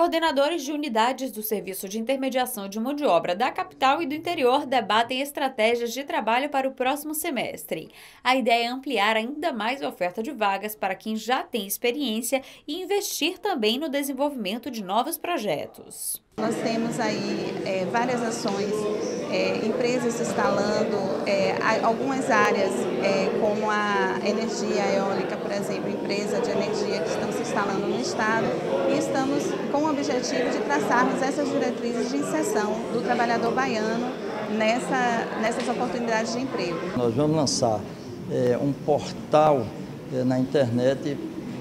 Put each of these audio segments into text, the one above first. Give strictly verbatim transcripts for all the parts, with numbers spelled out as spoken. Coordenadores de unidades do Serviço de Intermediação de Mão de Obra da capital e do interior debatem estratégias de trabalho para o próximo semestre. A ideia é ampliar ainda mais a oferta de vagas para quem já tem experiência e investir também no desenvolvimento de novos projetos. Nós temos aí é, várias ações, é, empresas se instalando, é, algumas áreas é, como a energia eólica, por exemplo, empresa de energia que estão se instalando no estado, e estamos com o objetivo de traçarmos essas diretrizes de inserção do trabalhador baiano nessa, nessas oportunidades de emprego. Nós vamos lançar é, um portal é, na internet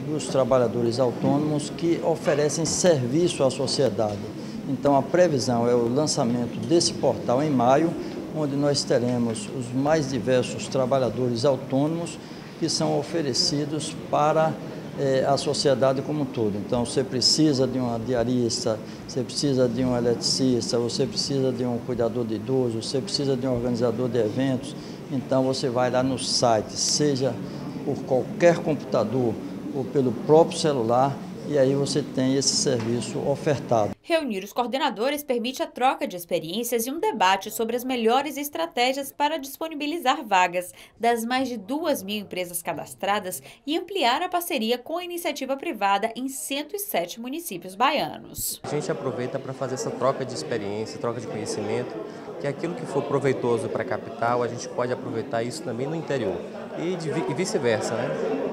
dos trabalhadores autônomos que oferecem serviço à sociedade. Então, a previsão é o lançamento desse portal em maio, onde nós teremos os mais diversos trabalhadores autônomos que são oferecidos para eh, a sociedade como um todo. Então, você precisa de um diarista, você precisa de um eletricista, você precisa de um cuidador de idosos, você precisa de um organizador de eventos. Então, você vai lá no site, seja por qualquer computador ou pelo próprio celular, e aí você tem esse serviço ofertado. Reunir os coordenadores permite a troca de experiências e um debate sobre as melhores estratégias para disponibilizar vagas das mais de duas mil empresas cadastradas e ampliar a parceria com a iniciativa privada em cento e sete municípios baianos. A gente aproveita para fazer essa troca de experiência, troca de conhecimento, que aquilo que for proveitoso para a capital, a gente pode aproveitar isso também no interior e, e vice-versa, né?